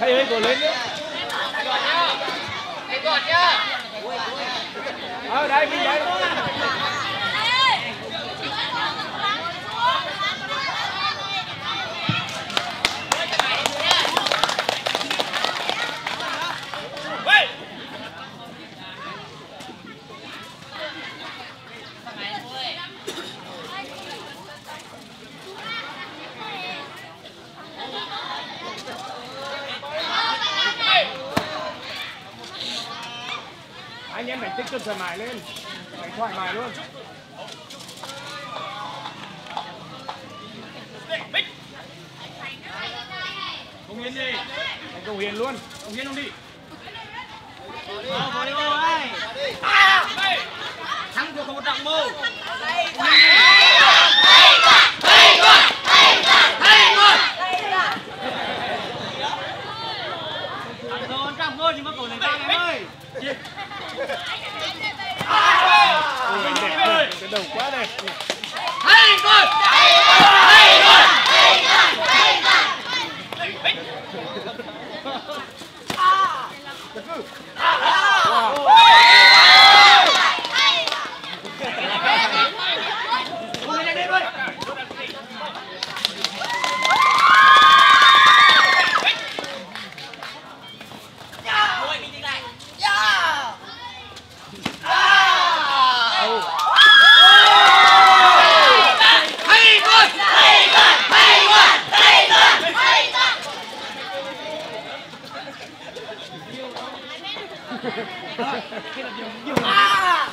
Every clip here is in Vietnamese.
Hay hay còn lên đấy. Hay còn nhá. Ở đây mình đấy. Anh em phải tích cực thoải mái lên, phải thoải mái luôn. Ông Hiền đi, anh cầu Hiền luôn, ông Hiền không đi. Vào đi vô ơi. Thắng cuộc có một trọng mô. Đầu quá đây. Hay rồi. Hay rồi. Hay rồi. Hay rồi. Hay rồi. À.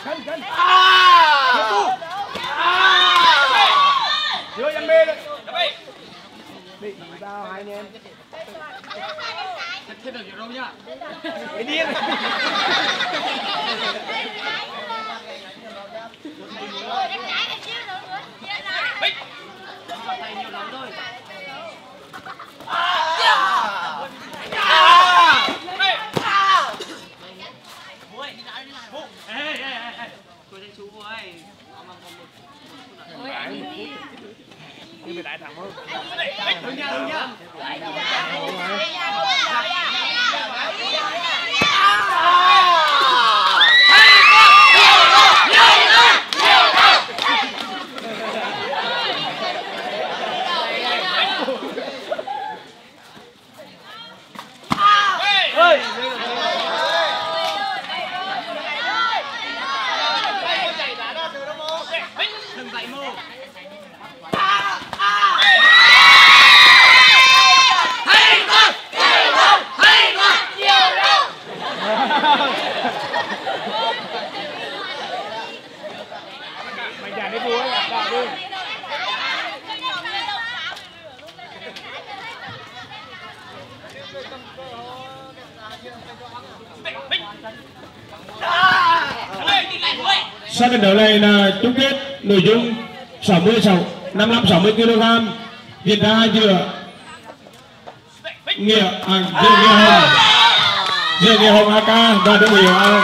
Sau trận đấu này là chung kết nội dung 55-60 kg diễn ra giữa Nghĩa Hồng AK và đội Nghĩa Hồng.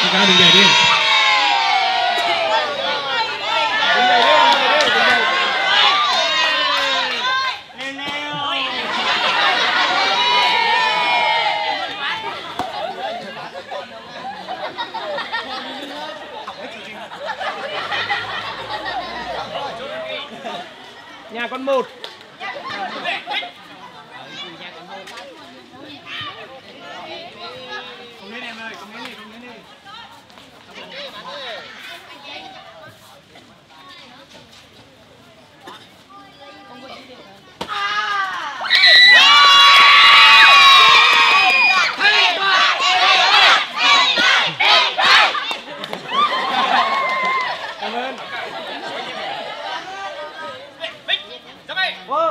AK đừng để đi. Nhà con một. Không đến em ơi, không đến đi, không đến đi. Hãy subscribe cho kênh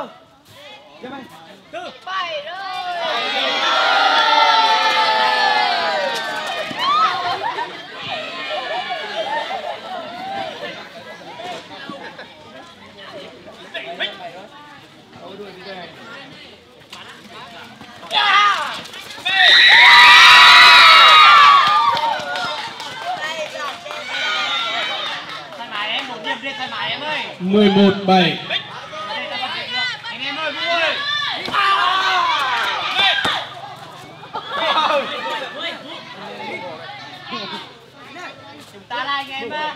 Ghiền Mì Gõ để không bỏ lỡ 11-7. Chúng ta là anh em à.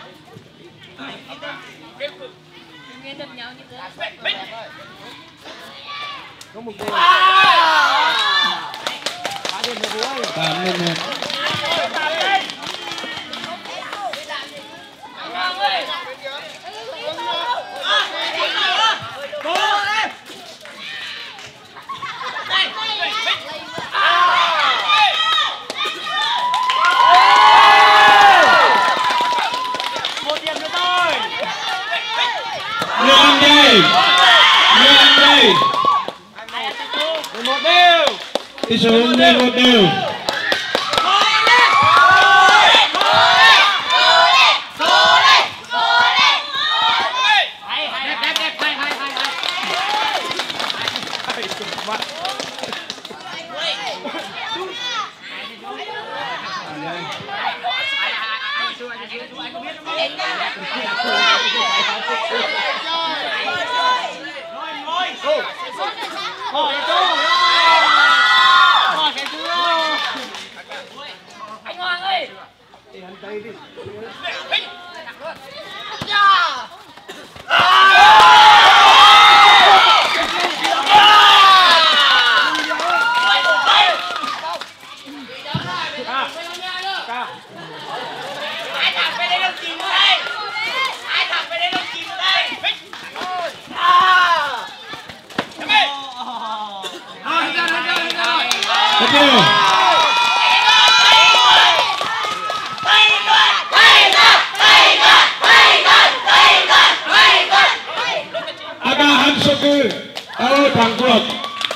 Có một cái. Tỷ số 11-11.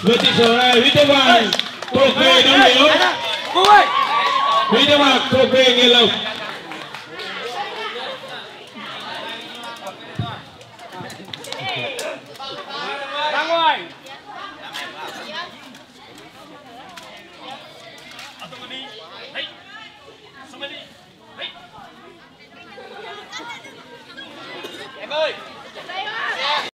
Với tỷ số này, Huy Thế Hoàng thuộc về Đông Nghĩa Lộc. Huy Thế Hoàng thuộc về Nghĩa Lộc.